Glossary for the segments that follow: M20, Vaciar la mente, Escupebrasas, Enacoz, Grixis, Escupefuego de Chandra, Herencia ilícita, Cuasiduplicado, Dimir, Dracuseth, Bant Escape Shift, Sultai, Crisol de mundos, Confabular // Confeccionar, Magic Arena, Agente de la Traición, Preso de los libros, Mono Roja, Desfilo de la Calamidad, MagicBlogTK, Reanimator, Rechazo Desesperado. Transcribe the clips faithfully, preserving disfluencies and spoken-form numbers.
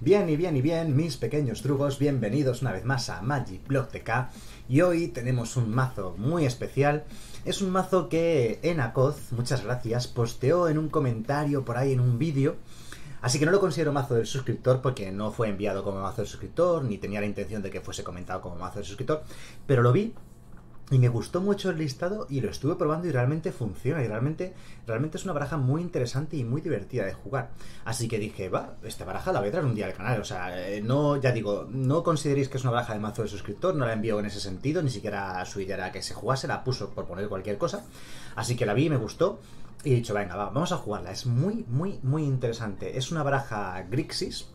Bien y bien y bien, mis pequeños drugos, bienvenidos una vez más a MagicBlogTK. Y hoy tenemos un mazo muy especial. Es un mazo que Enacoz, muchas gracias, posteó en un comentario por ahí en un vídeo. Así que no lo considero mazo del suscriptor porque no fue enviado como mazo del suscriptor, ni tenía la intención de que fuese comentado como mazo del suscriptor. Pero lo vi y me gustó mucho el listado y lo estuve probando y realmente funciona. Y realmente, realmente es una baraja muy interesante y muy divertida de jugar. Así que dije, va, esta baraja la voy a traer un día al canal. O sea, no, ya digo, no consideréis que es una baraja de mazo de suscriptor. No la envió en ese sentido, ni siquiera su idea era que se jugase. La puso por poner cualquier cosa. Así que la vi y me gustó. Y he dicho, venga, va, vamos a jugarla. Es muy, muy, muy interesante. Es una baraja Grixis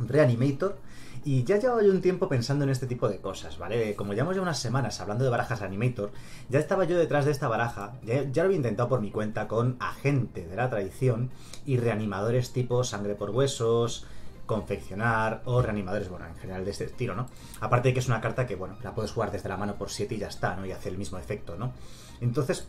Reanimator. Y ya llevaba yo un tiempo pensando en este tipo de cosas, ¿vale? Como llevamos ya unas semanas hablando de barajas Animator, ya estaba yo detrás de esta baraja, ya, ya lo había intentado por mi cuenta con Agente de la Traición y reanimadores tipo Sangre por Huesos, Confeccionar o reanimadores, bueno, en general de este estilo, ¿no? Aparte de que es una carta que, bueno, la puedes jugar desde la mano por siete y ya está, ¿no? Y hace el mismo efecto, ¿no? Entonces,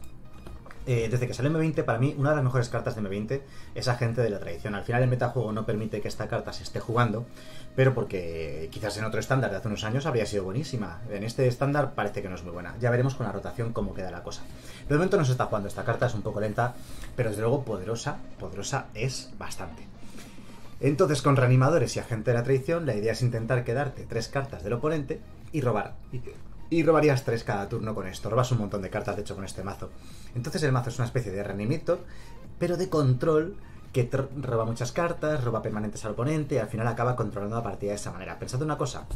eh, desde que salió M veinte, para mí, una de las mejores cartas de M veinte es Agente de la Traición. Al final el metajuego no permite que esta carta se esté jugando, pero porque quizás en otro estándar de hace unos años habría sido buenísima. En este estándar parece que no es muy buena. Ya veremos con la rotación cómo queda la cosa. De momento no se está jugando esta carta, es un poco lenta, pero desde luego poderosa, poderosa es bastante. Entonces con reanimadores y Agente de la Traición, la idea es intentar quedarte tres cartas del oponente y robar. Y robarías tres cada turno con esto. Robas un montón de cartas, de hecho, con este mazo. Entonces el mazo es una especie de reanimator, pero de control, que roba muchas cartas, roba permanentes al oponente y al final acaba controlando la partida de esa manera. Pensad una cosa,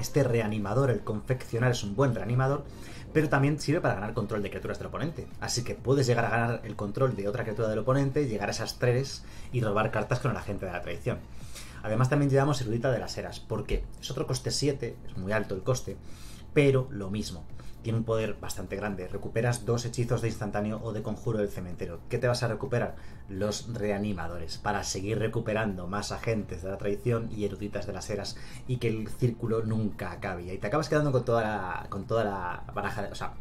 este reanimador, el Confeccionar, es un buen reanimador, pero también sirve para ganar control de criaturas del oponente. Así que puedes llegar a ganar el control de otra criatura del oponente, llegar a esas tres y robar cartas con el Agente de la Traición. Además también llevamos Erudita de las Eras, porque es otro coste siete, es muy alto el coste, pero lo mismo. Tiene un poder bastante grande. Recuperas dos hechizos de instantáneo o de conjuro del cementerio. ¿Qué te vas a recuperar? Los reanimadores. Para seguir recuperando más Agentes de la Traición y Eruditas de las Eras. Y que el círculo nunca acabe. Y te acabas quedando con toda la, con toda la baraja. O sea,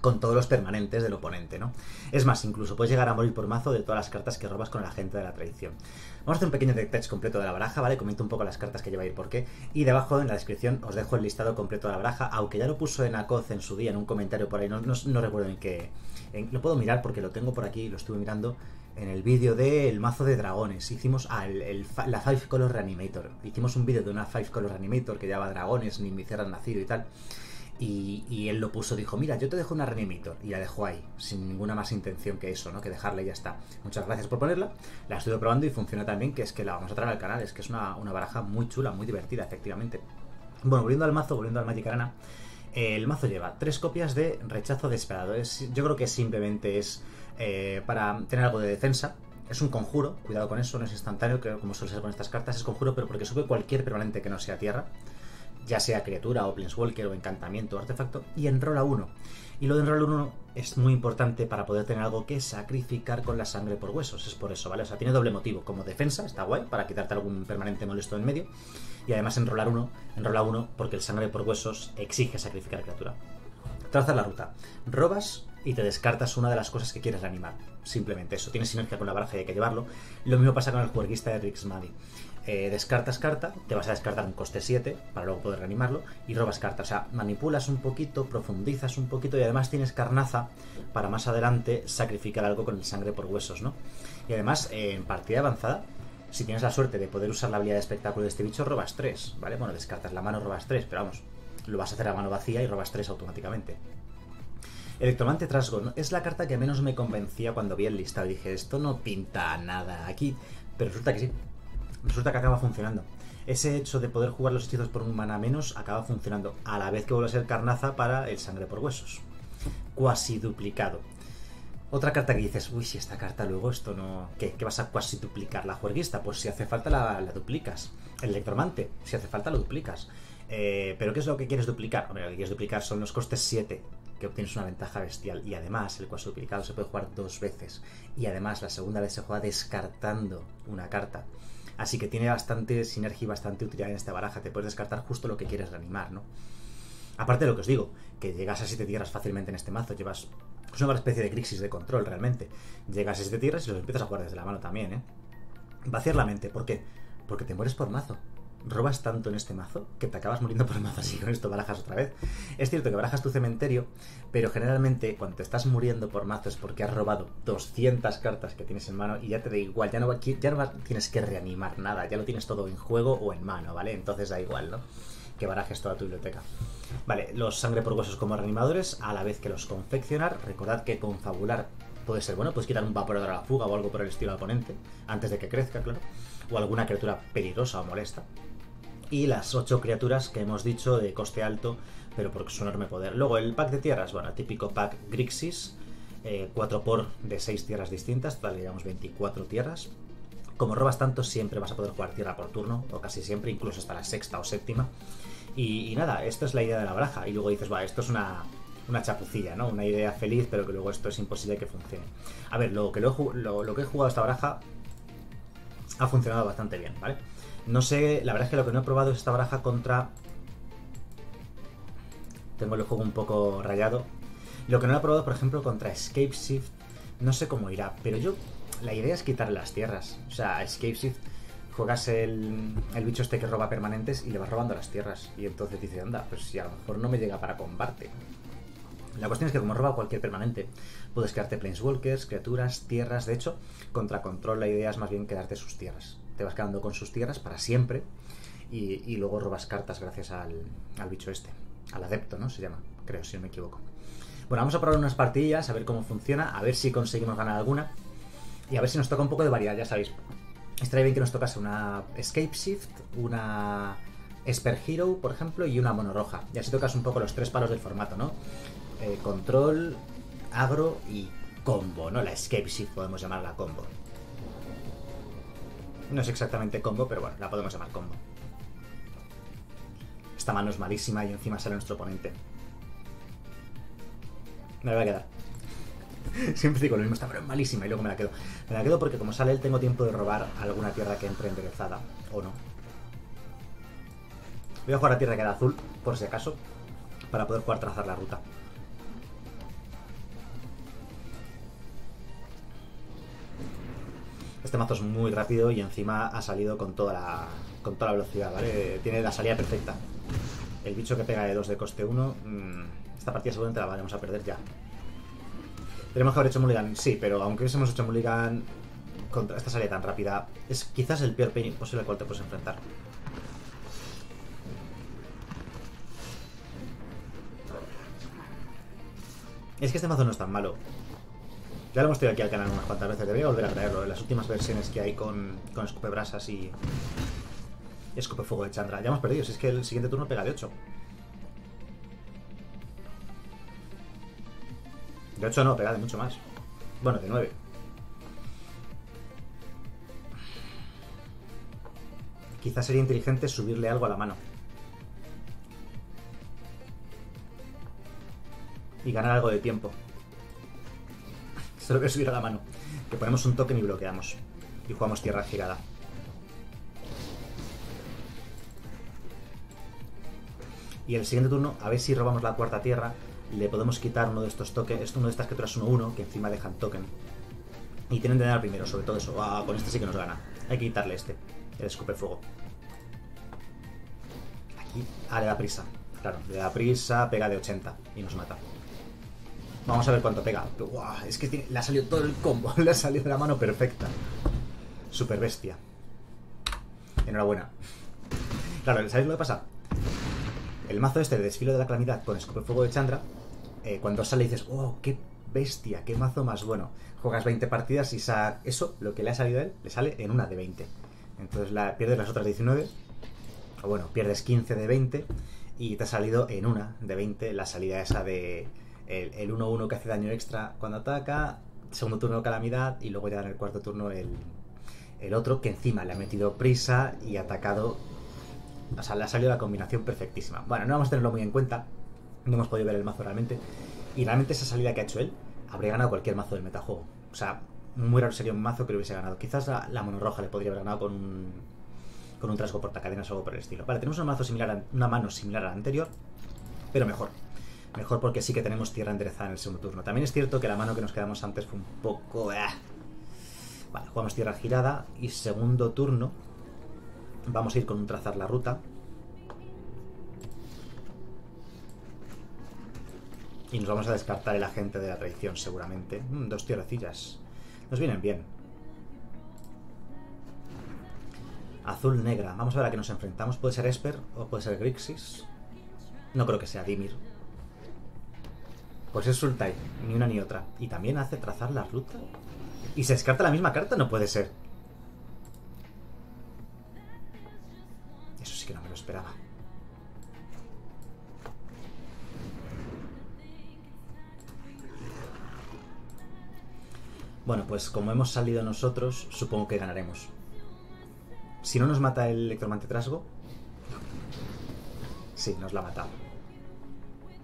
con todos los permanentes del oponente, ¿no? Es más, incluso puedes llegar a morir por mazo de todas las cartas que robas con el Agente de la Traición. Vamos a hacer un pequeño detach completo de la baraja, ¿vale? Comento un poco las cartas que lleva y por qué. Y debajo en la descripción os dejo el listado completo de la baraja, aunque ya lo puso Enacoz en su día en un comentario por ahí. No, no, no recuerdo en qué... En, lo puedo mirar porque lo tengo por aquí, lo estuve mirando en el vídeo del mazo de dragones. Hicimos ah, el, el, la Five Color Reanimator. Hicimos un vídeo de una Five Color Reanimator que llevaba dragones, ni miceras nacido y tal. Y, y él lo puso, dijo, mira, yo te dejo una reanimator. Y la dejó ahí, sin ninguna más intención que eso, ¿no? Que dejarla y ya está. Muchas gracias por ponerla. La estuve probando y funciona también, que es que la vamos a traer al canal. Es que es una, una baraja muy chula, muy divertida, efectivamente. Bueno, volviendo al mazo, volviendo al Magic Arena, eh, el mazo lleva tres copias de Rechazo Desesperado. Es, yo creo que simplemente es eh, para tener algo de defensa. Es un conjuro, cuidado con eso, no es instantáneo, que como suele ser con estas cartas, es conjuro, pero porque sube cualquier permanente que no sea tierra, ya sea criatura o planeswalker o encantamiento o artefacto, y enrola uno. Y lo de enrola uno es muy importante para poder tener algo que sacrificar con la Sangre por Huesos, es por eso, ¿vale? O sea, tiene doble motivo, como defensa, está guay, para quitarte algún permanente molesto en medio, y además enrolar uno, enrola uno porque el Sangre por Huesos exige sacrificar criatura. Trazas la ruta, robas y te descartas una de las cosas que quieres reanimar, simplemente eso, tiene sinergia con la baraja y hay que llevarlo. Lo mismo pasa con el Juerguista de Rix Maadi. Eh, descartas carta, te vas a descartar un coste siete para luego poder reanimarlo y robas carta. O sea, manipulas un poquito, profundizas un poquito y además tienes carnaza para más adelante sacrificar algo con el Sangre por Huesos, ¿no? Y además, eh, en partida avanzada, si tienes la suerte de poder usar la habilidad de espectáculo de este bicho, robas tres, ¿vale? Bueno, descartas la mano, robas tres, pero vamos, lo vas a hacer a mano vacía y robas tres automáticamente. Electromante Trasgo, ¿no? Es la carta que menos me convencía cuando vi el listado. Dije, esto no pinta nada aquí, pero resulta que sí. Resulta que acaba funcionando. Ese hecho de poder jugar los hechizos por un mana menos acaba funcionando, a la vez que vuelve a ser carnaza para el Sangre por Huesos. Cuasiduplicado. Otra carta que dices, uy, si esta carta luego esto no... ¿Qué? ¿Qué vas a cuasiduplicar? La Juerguista, pues si hace falta la, la duplicas. El Electromante, si hace falta lo duplicas. Eh, ¿Pero qué es lo que quieres duplicar? Hombre, lo que quieres duplicar son los costes siete, que obtienes una ventaja bestial. Y además, el cuasiduplicado se puede jugar dos veces. Y además, la segunda vez se juega descartando una carta. Así que tiene bastante sinergia y bastante utilidad en esta baraja. Te puedes descartar justo lo que quieres reanimar, ¿no? Aparte de lo que os digo, que llegas a siete tierras fácilmente en este mazo. Llevas... Es una especie de Grixis de control, realmente. Llegas a siete tierras y los empiezas a jugar desde la mano también, ¿eh? Vaciar la mente, ¿por qué? porque te mueres por mazo. Robas tanto en este mazo que te acabas muriendo por mazo, así con esto barajas otra vez. Es cierto que barajas tu cementerio, pero generalmente cuando te estás muriendo por mazo es porque has robado doscientas cartas que tienes en mano y ya te da igual, ya no, va, ya no va, tienes que reanimar nada, ya lo tienes todo en juego o en mano, ¿vale? Entonces da igual, ¿no? Que barajes toda tu biblioteca. Vale, los sangre por huesos como reanimadores, a la vez que los confeccionar, recordad que confabular puede ser bueno, pues quitar un vaporador a la fuga o algo por el estilo al oponente, antes de que crezca, claro, o alguna criatura peligrosa o molesta. Y las ocho criaturas que hemos dicho de coste alto, pero por su enorme poder. Luego el pack de tierras, bueno, típico pack Grixis, eh, cuatro por de seis tierras distintas, total digamos veinticuatro tierras. Como robas tanto siempre vas a poder jugar tierra por turno, o casi siempre, incluso hasta la sexta o séptima. Y, y nada, esta es la idea de la baraja. Y luego dices, va, esto es una, una chapucilla, ¿no? Una idea feliz, pero que luego esto es imposible que funcione. A ver, lo que, lo, lo, lo que he jugado esta baraja ha funcionado bastante bien, ¿vale? No sé, la verdad es que lo que no he probado es esta baraja contra... Tengo el juego un poco rayado. Lo que no he probado, por ejemplo, contra Escape Shift, no sé cómo irá, pero yo... La idea es quitar las tierras. O sea, Escape Shift, juegas el, el bicho este que roba permanentes y le vas robando las tierras. Y entonces dices, anda, pues si a lo mejor no me llega para combate. La cuestión es que como roba cualquier permanente, puedes quedarte planeswalkers, criaturas, tierras. De hecho, contra control la idea es más bien quedarte sus tierras. Te vas quedando con sus tierras para siempre y, y luego robas cartas gracias al, al bicho este. Al adepto, ¿no? Se llama, creo, si no me equivoco. Bueno, vamos a probar unas partidas, a ver cómo funciona, a ver si conseguimos ganar alguna. Y a ver si nos toca un poco de variedad, ya sabéis. Estaría bien que nos tocase una Escape Shift, una Esper Hero, por ejemplo, y una Mono Roja. Y así tocas un poco los tres palos del formato, ¿no? Eh, control, agro y combo, ¿no? La Escape Shift podemos llamarla combo. No es exactamente combo, pero bueno, la podemos llamar combo. Esta mano es malísima y encima sale nuestro oponente. Me la voy a quedar. Siempre digo lo mismo, esta mano es malísima y luego me la quedo. Me la quedo porque como sale él tengo tiempo de robar alguna tierra que entre enderezada, o no. Voy a jugar a tierra que da azul, por si acaso, para poder jugar trazar la ruta. Este mazo es muy rápido y encima ha salido con toda la, con toda la velocidad, ¿vale? Tiene la salida perfecta. El bicho que pega de dos de coste uno, mmm, esta partida seguramente la vamos a perder ya. Tenemos que haber hecho mulligan, sí, pero aunque hubiésemos hecho mulligan contra esta salida tan rápida, es quizás el peor pain posible al cual te puedes enfrentar. Es que este mazo no es tan malo. Ya lo hemos tenido aquí al canal unas cuantas veces, debería volver a traerlo en las últimas versiones que hay con, con Escupebrasas y Escupefuego de Chandra. Ya hemos perdido, si es que el siguiente turno pega de ocho. De ocho no, pega de mucho más. Bueno, de nueve. Quizás sería inteligente subirle algo a la mano. Y ganar algo de tiempo. Solo que subir a la mano. Que ponemos un token y bloqueamos. Y jugamos tierra girada. Y el siguiente turno, a ver si robamos la cuarta tierra. Le podemos quitar uno de estos tokens, uno de estas criaturas uno uno, que encima dejan token. Y tienen que ganar primero, sobre todo eso. Ah, con este sí que nos gana. Hay que quitarle este, el escupefuego. Aquí, ah, le da prisa. Claro, le da prisa, pega de ochenta y nos mata. Vamos a ver cuánto pega. Uah, es que tiene... le ha salido todo el combo, le ha salido la mano perfecta. Super bestia. Enhorabuena. Claro, ¿sabéis lo que pasa? El mazo este de Desfilo de la Calamidad con Escupefuego de Chandra, eh, cuando sale dices, ¡oh, qué bestia! ¡Qué mazo más bueno! Juegas veinte partidas y sa eso, lo que le ha salido a él, le sale en una de veinte. Entonces la pierdes las otras diecinueve, o bueno, pierdes quince de veinte, y te ha salido en una de veinte la salida esa de el uno uno que hace daño extra cuando ataca, segundo turno Calamidad, y luego ya en el cuarto turno el, el otro, que encima le ha metido prisa y ha atacado... O sea, le ha salido la combinación perfectísima. Bueno, no vamos a tenerlo muy en cuenta. No hemos podido ver el mazo realmente. Y realmente esa salida que ha hecho él habría ganado cualquier mazo del metajuego. O sea, muy raro sería un mazo que lo hubiese ganado. Quizás la, la mono roja le podría haber ganado con un, con un trasgo portacadenas o algo por el estilo. Vale, tenemos un mazo similar a, una mano similar a la anterior, pero mejor. Mejor porque sí que tenemos tierra enderezada en el segundo turno. También es cierto que la mano que nos quedamos antes fue un poco... Vale, jugamos tierra girada y segundo turno Vamos a ir con un trazar la ruta. Y nos vamos a descartar el agente de la traición, seguramente. Mm, dos tierrecillas. Nos vienen bien. Azul negra. Vamos a ver a qué nos enfrentamos. Puede ser Esper o puede ser Grixis. No creo que sea Dimir. Pues es Sultai. Ni una ni otra. Y también hace trazar la ruta. Y se descarta la misma carta. No puede ser. Eso sí que no me lo esperaba. Bueno, pues como hemos salido nosotros, supongo que ganaremos. Si no nos mata el Electromante Trasgo... Sí, nos la ha matado.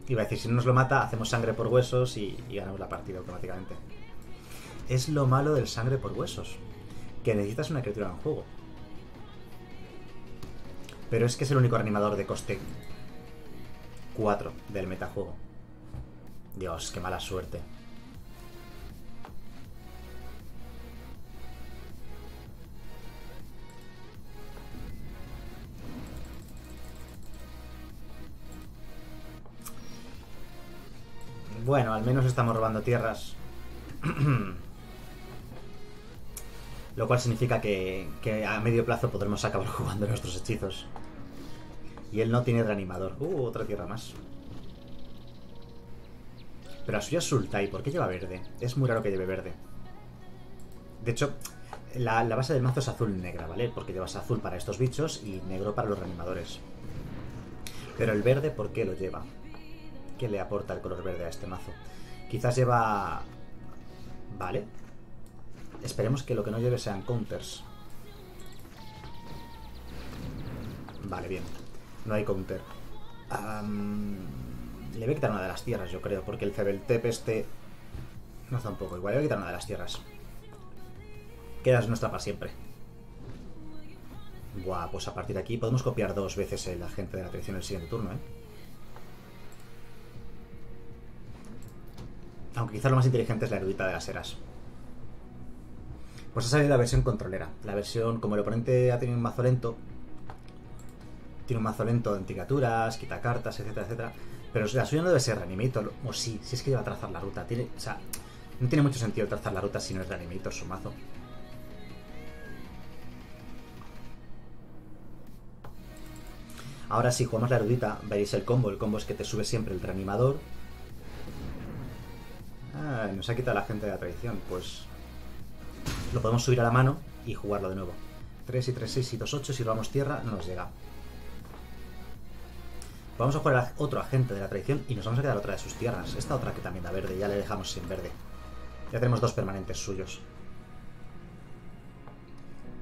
Iba a decir, si no nos lo mata, hacemos sangre por huesos y, y ganamos la partida automáticamente. Es lo malo del sangre por huesos, que necesitas una criatura en juego. Pero es que es el único reanimador de coste cuatro del metajuego. Dios, qué mala suerte. Bueno, al menos estamos robando tierras. Lo cual significa que, que a medio plazo podremos acabar jugando nuestros hechizos. Y él no tiene reanimador. Uh, otra tierra más. Pero a suya es Sultai. ¿Por qué lleva verde? Es muy raro que lleve verde. De hecho, la, la base del mazo es azul-negra, ¿vale? Porque llevas azul para estos bichos y negro para los reanimadores. Pero el verde, ¿por qué lo lleva? Que le aporta el color verde a este mazo. Quizás lleva... Vale. Esperemos que lo que no lleve sean counters. Vale, bien. No hay counter. Um, le voy a quitar una de las tierras, yo creo, porque el Cebeltep este... Nos da un poco igual. Le voy a quitar una de las tierras. Quedas nuestra para siempre. Buah, pues a partir de aquí podemos copiar dos veces el agente de la traición el siguiente turno, ¿eh? Aunque quizás lo más inteligente es la erudita de las eras. Pues ha salido la versión controlera. La versión, como el oponente ha tenido un mazo lento, tiene un mazo lento de criaturas, quita cartas, etcétera, etcétera. Pero la suya no debe ser reanimator. O sí, si es que lleva a trazar la ruta. Tiene, o sea, no tiene mucho sentido trazar la ruta si no es reanimator su mazo. Ahora si jugamos la erudita, veréis el combo. El combo es que te sube siempre el reanimador. Ah, nos ha quitado la gente de la traición. Pues lo podemos subir a la mano y jugarlo de nuevo. Tres y tres, seis y dos, ocho. Si robamos tierra no nos llega. Vamos a jugar a otro agente de la traición y nos vamos a quedar otra de sus tierras. Esta otra que también da verde, ya le dejamos sin verde. Ya tenemos dos permanentes suyos.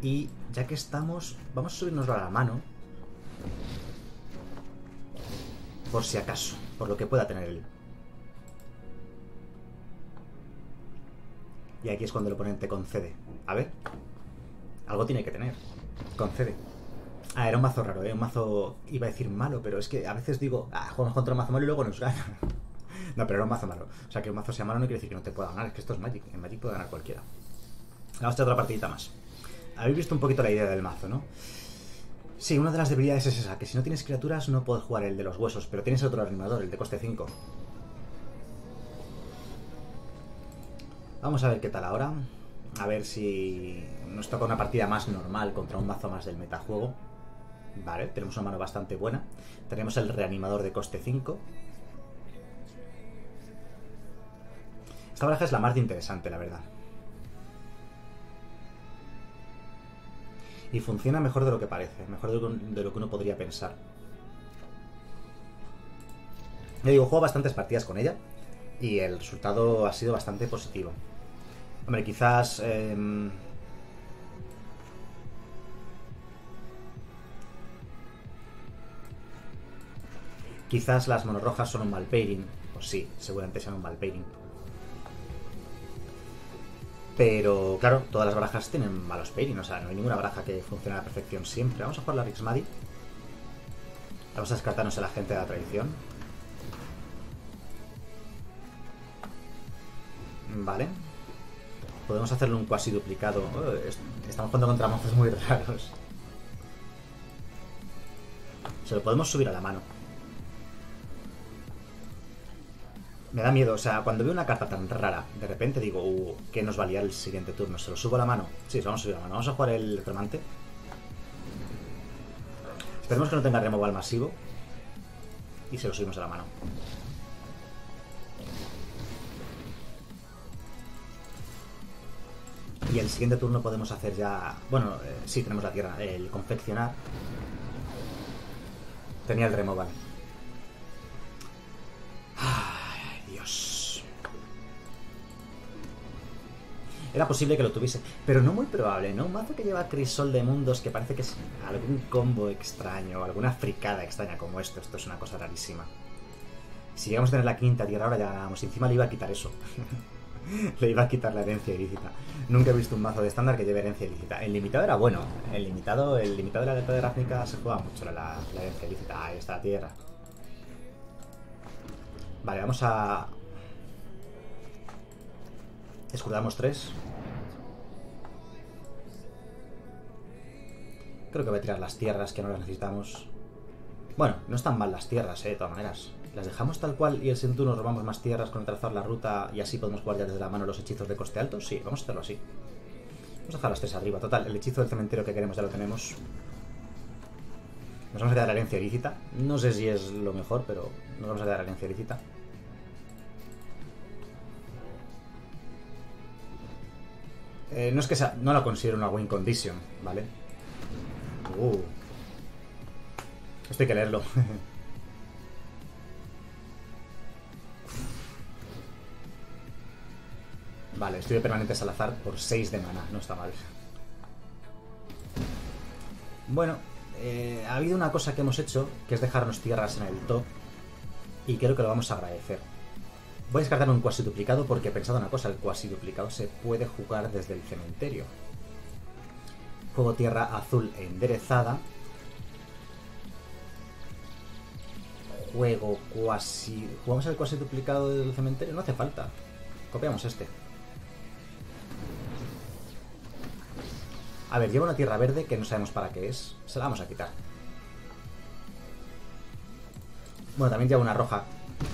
Y ya que estamos, vamos a subirnoslo a la mano por si acaso, por lo que pueda tener él. Y aquí es cuando el oponente concede. A ver. Algo tiene que tener. Concede. Ah, era un mazo raro, ¿eh? Un mazo, iba a decir malo, pero es que a veces digo, ah, jugamos contra un mazo malo y luego nos gana. No, pero era un mazo malo. O sea, que un mazo sea malo no quiere decir que no te pueda ganar. Es que esto es Magic. En Magic puede ganar cualquiera. Vamos a hacer otra partidita más. Habéis visto un poquito la idea del mazo, ¿no? Sí, una de las debilidades es esa, que si no tienes criaturas no puedes jugar el de los huesos, pero tienes otro animador, el de coste cinco. Vamos a ver qué tal ahora. A ver si nos toca una partida más normal contra un mazo más del metajuego. Vale, tenemos una mano bastante buena. Tenemos el reanimador de coste cinco. Esta baraja es la más interesante, la verdad. Y funciona mejor de lo que parece. Mejor de lo que uno podría pensar. Yo digo, juego bastantes partidas con ella. Y el resultado ha sido bastante positivo. Hombre, quizás... Eh... Quizás las monorrojas son un mal pairing. Pues sí, seguramente sean un mal pairing. Pero, claro, todas las barajas tienen malos pairing. O sea, no hay ninguna baraja que funcione a la perfección siempre. Vamos a jugar la Rix Maadi. Vamos a descartarnos a la gente de la traición. Vale. Podemos hacerle un cuasiduplicado. Estamos jugando contra mazos muy raros. Se lo podemos subir a la mano. Me da miedo, o sea, cuando veo una carta tan rara, de repente digo, uh, ¿qué nos va a liar el siguiente turno? ¿Se lo subo a la mano? Sí, se lo vamos a subir a la mano. Vamos a jugar el Electromante. Esperemos que no tenga removal masivo. Y se lo subimos a la mano. Y el siguiente turno podemos hacer ya... Bueno, eh, sí, tenemos la tierra. El confeccionar. Tenía el removal. Ay, Dios. Era posible que lo tuviese, pero no muy probable, ¿no? Un mazo que lleva Crisol de mundos, que parece que es algún combo extraño, alguna fricada extraña como esto. Esto es una cosa rarísima. Si llegamos a tener la quinta tierra ahora ya ganamos. Encima le iba a quitar eso. Le iba a quitar la herencia ilícita. Nunca he visto un mazo de estándar que lleve herencia ilícita. El limitado era bueno. El limitado, el limitado de la Delta de Ravnica se juega mucho la, la herencia ilícita. Ahí está la tierra. Vale, vamos a... Escudamos tres. Creo que voy a tirar las tierras, que no las necesitamos. Bueno, no están mal las tierras, eh, de todas maneras. Las dejamos tal cual y el siguiente turno robamos más tierras con el trazar la ruta y así podemos jugar ya desde la mano los hechizos de coste alto. Sí, vamos a hacerlo así. Vamos a dejar las tres arriba. Total, el hechizo del cementerio que queremos ya lo tenemos. Nos vamos a quedar la herencia ilícita. No sé si es lo mejor, pero nos vamos a quedar la herencia ilícita. Eh, no es que sea, no la considero una win condition, ¿vale? Uh. Esto hay que leerlo. Vale, estudio permanentes al azar por seis de mana. No está mal. Bueno, eh, ha habido una cosa que hemos hecho, que es dejarnos tierras en el top. Y creo que lo vamos a agradecer. Voy a descartar un cuasiduplicado porque he pensado una cosa. El cuasiduplicado se puede jugar desde el cementerio. Juego tierra azul enderezada. Juego cuasi... ¿Jugamos el cuasiduplicado del cementerio? No hace falta. Copiamos este. A ver, lleva una tierra verde que no sabemos para qué es. Se la vamos a quitar. Bueno, también lleva una roja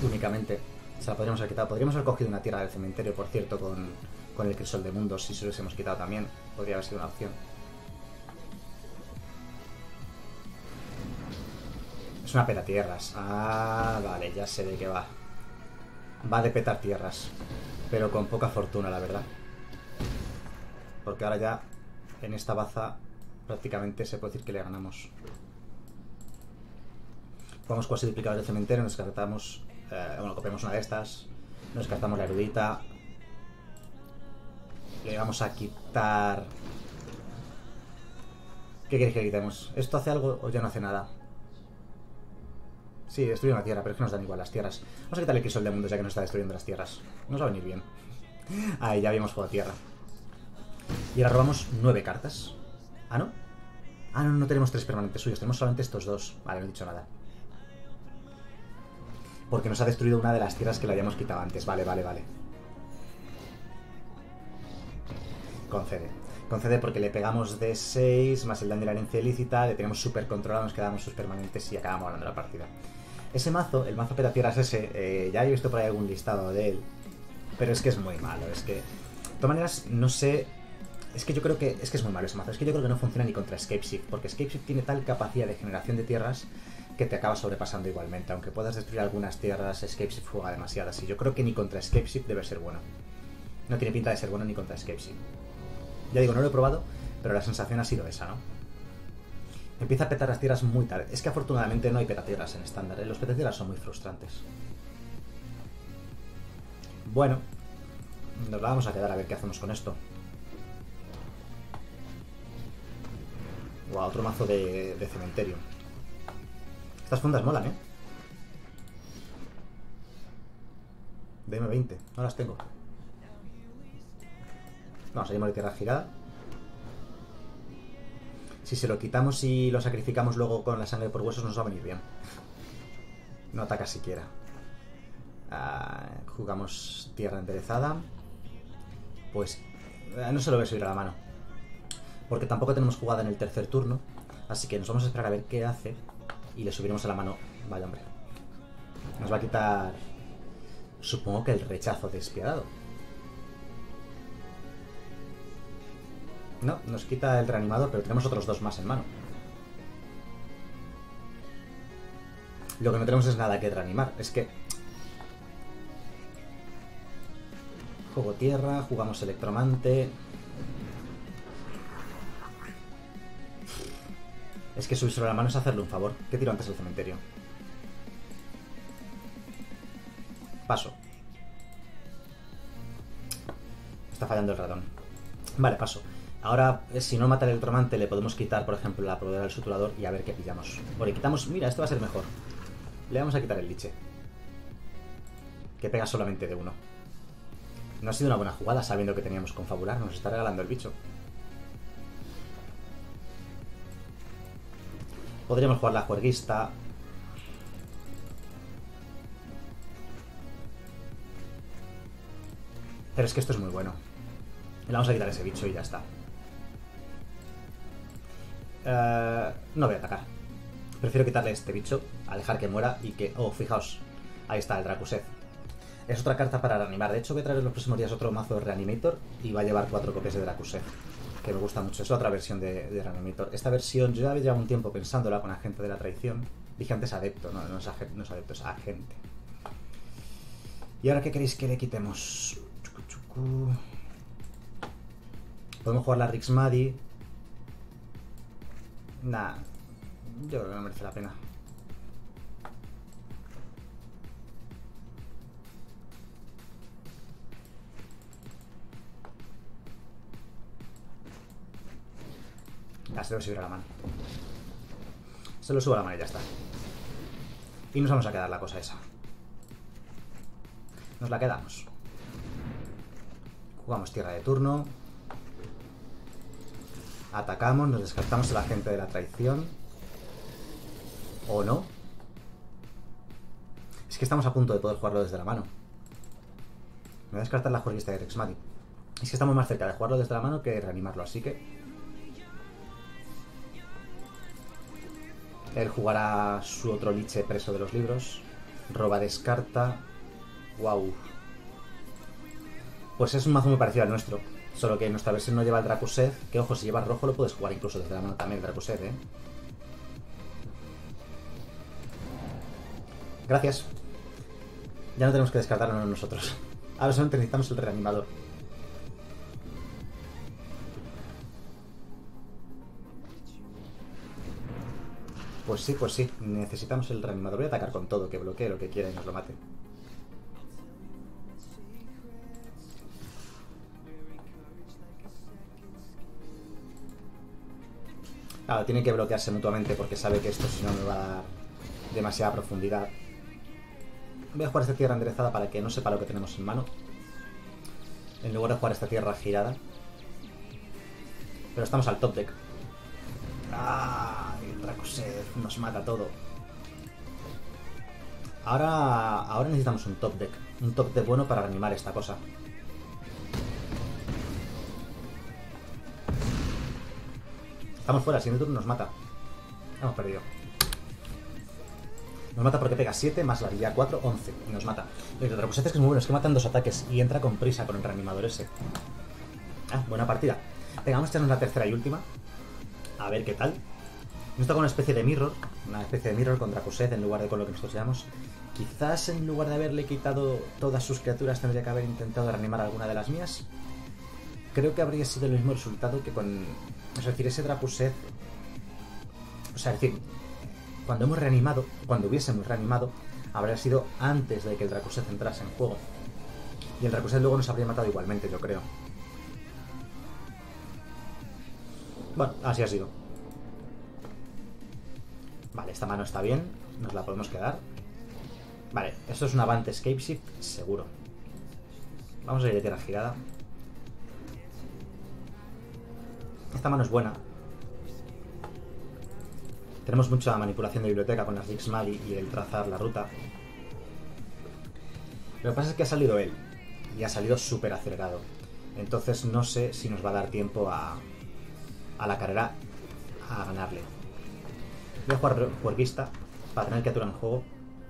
únicamente. Se la podríamos haber quitado. Podríamos haber cogido una tierra del cementerio, por cierto, con, con el crisol de mundos. Si se lo hubiésemos quitado también, podría haber sido una opción. Es una peta tierras. Ah, vale, ya sé de qué va. Va de petar tierras. Pero con poca fortuna, la verdad. Porque ahora ya... En esta baza prácticamente se puede decir que le ganamos. Jugamos cuasi duplicador del cementerio, nos descartamos. Eh, bueno, copiamos una de estas. Nos descartamos la erudita. Le vamos a quitar. ¿Qué queréis que le quitemos? ¿Esto hace algo o ya no hace nada? Sí, destruye una tierra, pero es que nos dan igual las tierras. Vamos a quitarle el crisol de mundos ya que nos está destruyendo las tierras. Nos va a venir bien. Ahí ya habíamos jugado tierra. Y ahora robamos nueve cartas. ¿Ah, no? Ah, no, no tenemos tres permanentes suyos. Tenemos solamente estos dos. Vale, no he dicho nada. Porque nos ha destruido una de las tierras que le habíamos quitado antes. Vale, vale, vale. Concede. Concede porque le pegamos de seis más el daño de la herencia ilícita. Le tenemos súper controlado, nos quedamos sus permanentes y acabamos ganando la partida. Ese mazo, el mazo petatierras ese, eh, ya he visto por ahí algún listado de él. Pero es que es muy malo. Es que... De todas maneras, no sé... Es que yo creo que es que es muy malo ese mazo. Es que yo creo que no funciona ni contra Escape Shift, porque Escape Shift tiene tal capacidad de generación de tierras que te acaba sobrepasando igualmente. Aunque puedas destruir algunas tierras, Escape Shift juega demasiadas. Y yo creo que ni contra Escape Shift debe ser bueno. No tiene pinta de ser bueno ni contra Escape Shift. Ya digo, no lo he probado, pero la sensación ha sido esa, ¿no? Empieza a petar las tierras muy tarde. Es que afortunadamente no hay petatierras en estándar. Los petatierras son muy frustrantes. Bueno, nos la vamos a quedar a ver qué hacemos con esto. O a otro mazo de, de cementerio. Estas fundas molan, ¿eh? De M veinte. No las tengo. No, salimos de tierra girada. Si se lo quitamos y lo sacrificamos luego con la sangre por huesos nos va a venir bien. No ataca siquiera. Ah, jugamos tierra enderezada. Pues no se lo voy a subir a la mano. Porque tampoco tenemos jugada en el tercer turno. Así que nos vamos a esperar a ver qué hace. y le subiremos a la mano. Vale, hombre. Nos va a quitar... Supongo que el rechazo despiadado. No, nos quita el reanimador, pero tenemos otros dos más en mano. Lo que no tenemos es nada que reanimar. Es que... Juego tierra, jugamos electromante... Es que subir sobre la mano es hacerle un favor. ¿Qué tiro antes del cementerio? Paso. Está fallando el ratón. Vale, paso. Ahora, si no mata el electromante, le podemos quitar, por ejemplo, la prodera del suturador y a ver qué pillamos. O le quitamos... Mira, esto va a ser mejor. Le vamos a quitar el liche. Que pega solamente de uno. No ha sido una buena jugada, sabiendo que teníamos confabular. Nos está regalando el bicho. Podríamos jugar la juerguista. Pero es que esto es muy bueno. Le vamos a quitar ese bicho y ya está. Eh, no voy a atacar. Prefiero quitarle este bicho, a dejar que muera y que... Oh, fijaos. Ahí está el Dracuseth. Es otra carta para reanimar. De hecho, voy a traer en los próximos días otro mazo de Reanimator y va a llevar cuatro copias de Dracuseth. Que me gusta mucho, es otra versión de, de Reanimator. Esta versión, yo ya había llevado un tiempo pensándola con Agente de la Traición. Dije antes adepto, no, no, es, ag no es adepto, es agente. ¿Y ahora qué queréis que le quitemos? Chucu, chucu. Podemos jugar la Rix Maadi. Nah, yo creo que no merece la pena. Ah, se lo subirá a la mano. Se lo subo a la mano y ya está. Y nos vamos a quedar la cosa esa. Nos la quedamos. Jugamos tierra de turno. Atacamos, nos descartamos al agente de la traición. ¿O no? Es que estamos a punto de poder jugarlo desde la mano. Me voy a descartar la juerguista de Rix Maadi. Es que estamos más cerca de jugarlo desde la mano que de reanimarlo, así que... Él jugará su otro liche preso de los libros. Roba descarta. Wow. Pues es un mazo muy parecido al nuestro. Solo que en nuestra versión no lleva el Dracuseth. Que ojo, si lleva rojo lo puedes jugar incluso desde la mano también el Dracuseth, eh. Gracias. Ya no tenemos que descartarlo nosotros. Ahora solo necesitamos el reanimador. Pues sí, pues sí. Necesitamos el reanimador. Voy a atacar con todo, que bloquee lo que quiera y nos lo mate. Claro, tiene que bloquearse mutuamente porque sabe que esto si no me va a dar demasiada profundidad. Voy a jugar esta tierra enderezada para que no sepa lo que tenemos en mano. En lugar de jugar esta tierra girada. Pero estamos al top deck. ¡Ah! Dracuseth nos mata todo. Ahora, ahora necesitamos un top deck. Un top deck bueno para reanimar esta cosa. Estamos fuera, el siguiente turno nos mata. Hemos perdido. Nos mata porque pega siete más la villa cuatro, once. Y nos mata. Lo que Dracuseth es que es muy bueno, es que matan dos ataques y entra con prisa con el reanimador ese. Ah, buena partida. Venga, vamos a echarnos la tercera y última. A ver qué tal. Nos toca una especie de mirror, una especie de mirror con Dracuseth en lugar de con lo que nosotros llamamos. Quizás en lugar de haberle quitado todas sus criaturas tendría que haber intentado reanimar alguna de las mías. Creo que habría sido el mismo resultado que con... Es decir, ese Dracuseth... O sea, es decir, cuando hemos reanimado, cuando hubiésemos reanimado, habría sido antes de que el Dracuseth entrase en juego. Y el Dracuseth luego nos habría matado igualmente, yo creo. Bueno, así ha sido. Vale, esta mano está bien. Nos la podemos quedar. Vale, esto es una Bant Escape Shift, seguro. Vamos a ir de tierra girada. Esta mano es buena. Tenemos mucha manipulación de biblioteca con las Rix Maadi y el trazar la ruta. Lo que pasa es que ha salido él. Y ha salido súper acelerado. Entonces no sé si nos va a dar tiempo a, a la carrera a ganarle. Voy a jugar juerguista para tener criatura en juego.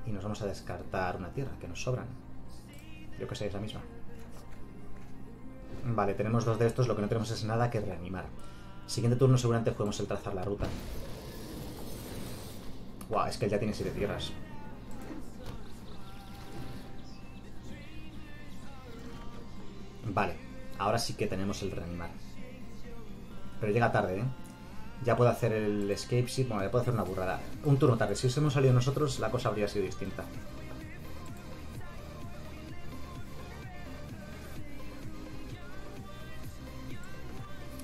Y nos vamos a descartar una tierra, que nos sobran. Creo que sea esa misma. Vale, tenemos dos de estos, lo que no tenemos es nada que reanimar. Siguiente turno seguramente juguemos el trazar la ruta. Guau, wow, es que él ya tiene siete tierras. Vale, ahora sí que tenemos el reanimar. Pero llega tarde, ¿eh? Ya puedo hacer el escape shift, bueno, ya puedo hacer una burrada. Un turno tarde, si hubiésemos salido nosotros, la cosa habría sido distinta.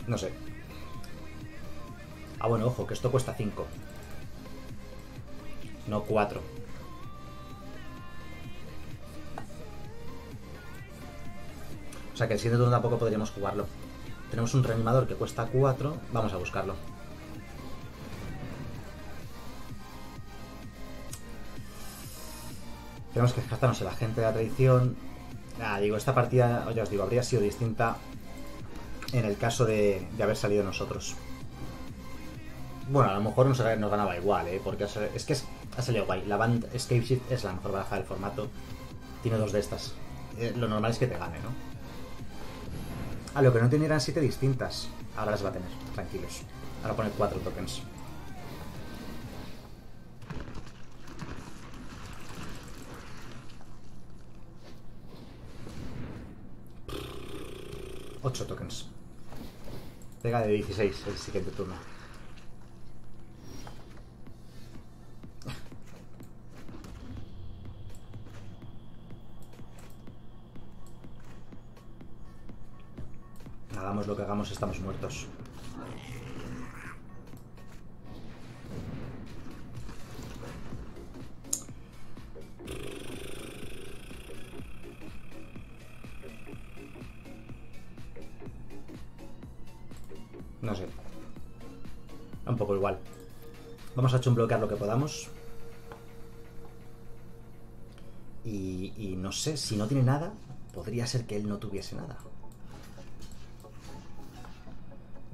No sé. Ah, bueno, ojo, que esto cuesta cinco. No cuatro. O sea que el siguiente turno tampoco podríamos jugarlo. Tenemos un reanimador que cuesta cuatro. Vamos a buscarlo. Tenemos que descartarnos el agente de la traición. Ah, digo, esta partida, ya os digo, habría sido distinta en el caso de, de haber salido nosotros. Bueno, a lo mejor nos, nos ganaba igual, ¿eh? Porque es que es, ha salido guay. La Bant Escape Shift es la mejor baraja del formato. Tiene dos de estas. Eh, lo normal es que te gane, ¿no? Ah, lo que no tenía eran siete distintas. Ahora las va a tener, tranquilos. Ahora pone cuatro tokens. ocho tokens. Pega de dieciséis el siguiente turno. Hagamos lo que hagamos, estamos muertos. No sé. Un poco igual. Vamos a chumbloquear lo que podamos. Y, y no sé, si no tiene nada, podría ser que él no tuviese nada.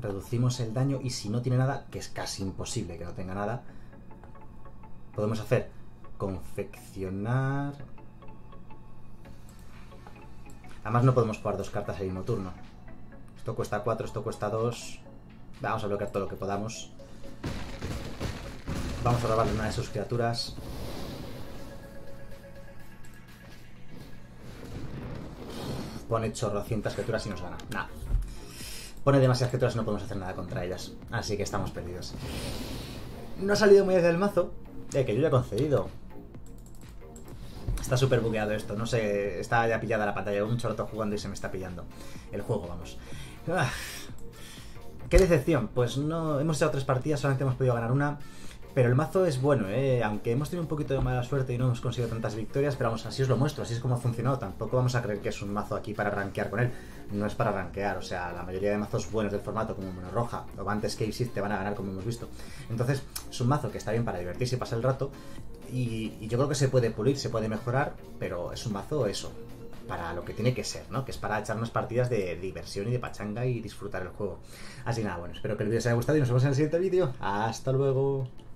Reducimos el daño y si no tiene nada, que es casi imposible que no tenga nada, podemos hacer confeccionar. Además no podemos jugar dos cartas al mismo turno. Esto cuesta cuatro, esto cuesta dos. Vamos a bloquear todo lo que podamos. Vamos a robarle una de sus criaturas. Pone chorrocientas criaturas y nos gana. Nada. Pone demasiadas criaturas y no podemos hacer nada contra ellas. Así que estamos perdidos. No ha salido muy desde el mazo. Eh, que yo ya he concedido. Está súper bugueado esto. No sé, está ya pillada la pantalla. Un chorto jugando y se me está pillando el juego, vamos. Ah, qué decepción. Pues no, hemos hecho tres partidas, solamente hemos podido ganar una. Pero el mazo es bueno, eh. Aunque hemos tenido un poquito de mala suerte y no hemos conseguido tantas victorias. Pero vamos, así os lo muestro, así es como ha funcionado. Tampoco vamos a creer que es un mazo aquí para rankear con él. No es para rankear, o sea, la mayoría de mazos buenos del formato, como Mono Roja o Bant Escape Shift, te van a ganar como hemos visto. Entonces, es un mazo que está bien para divertirse y pasar el rato. Y, y yo creo que se puede pulir, se puede mejorar, pero es un mazo eso, para lo que tiene que ser, ¿no? Que es para echar unas partidas de diversión y de pachanga y disfrutar el juego. Así nada, bueno, espero que el vídeo os haya gustado y nos vemos en el siguiente vídeo. ¡Hasta luego!